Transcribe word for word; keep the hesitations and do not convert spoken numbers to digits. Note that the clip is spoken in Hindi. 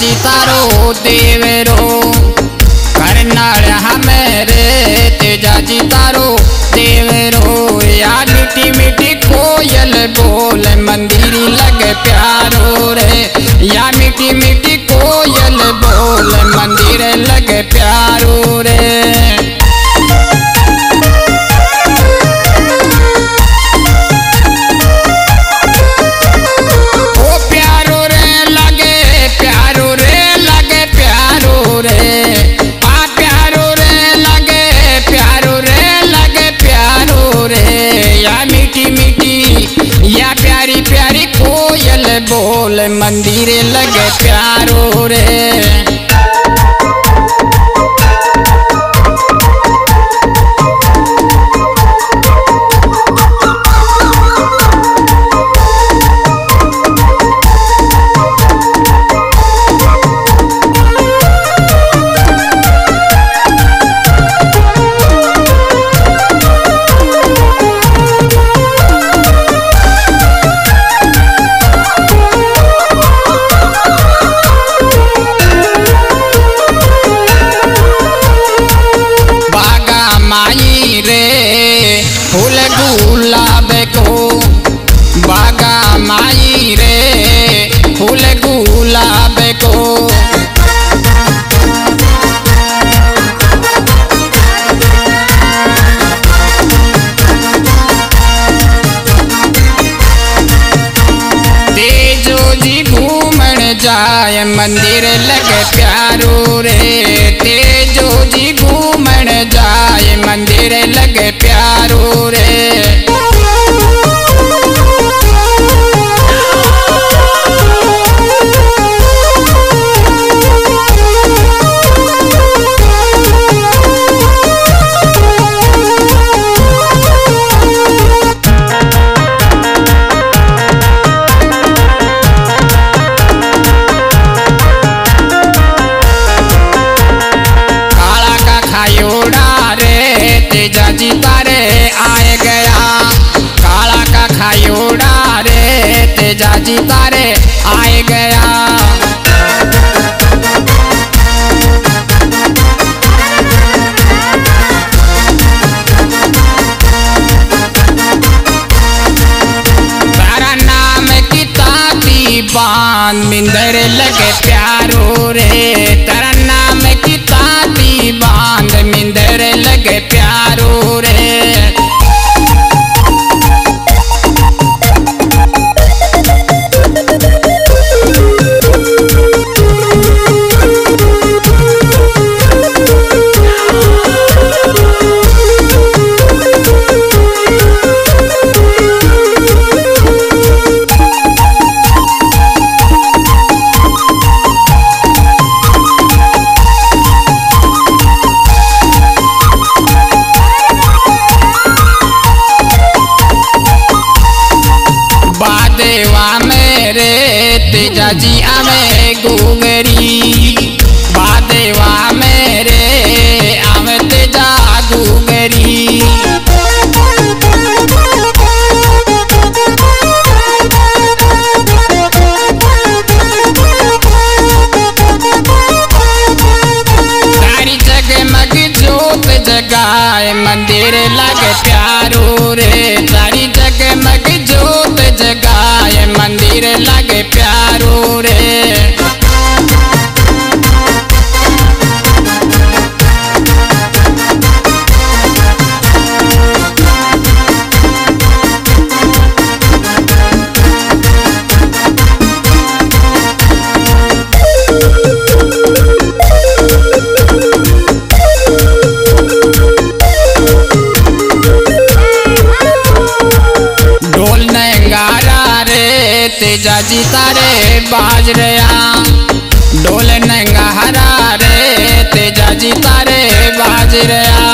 तेजाजी तारो देवरो खरनालिया मेरे तेजाजी तारो देवरो यार मिठी मिठी कोयल बोल मंदिर लगे प्यारो रे यार मिठी मिठी कोयल बोल मंदिर लगे प्यारो रे। बोल मंदिर लगे प्यारो रे तेजाजी घूमन जाए मंदिर लगे प्यारो रे तेजाजी घूमन जाए मंदिर लगे प्यारो रे। तेजाजी तारे आए गया काला का खायोड़ा रे तेजाजी तारे आए गया तारा नाम किता की बान मिंदर लगे प्यारो रे तारा नाम किता की बान मिंदर लगे प्यारो तेजाजी आवे गुगरी बादेवा मेरे आवे तेजा गुगरी सारी जगमग जोत जगाए मंदिर लगे प्यारो रे सारी जगमग जोत जगाए मंदिर लगे प्यारो रे। तेजाजी तारे बाज रहा डोल नंगा हरा रे तेजाजी तारे बाज रहा।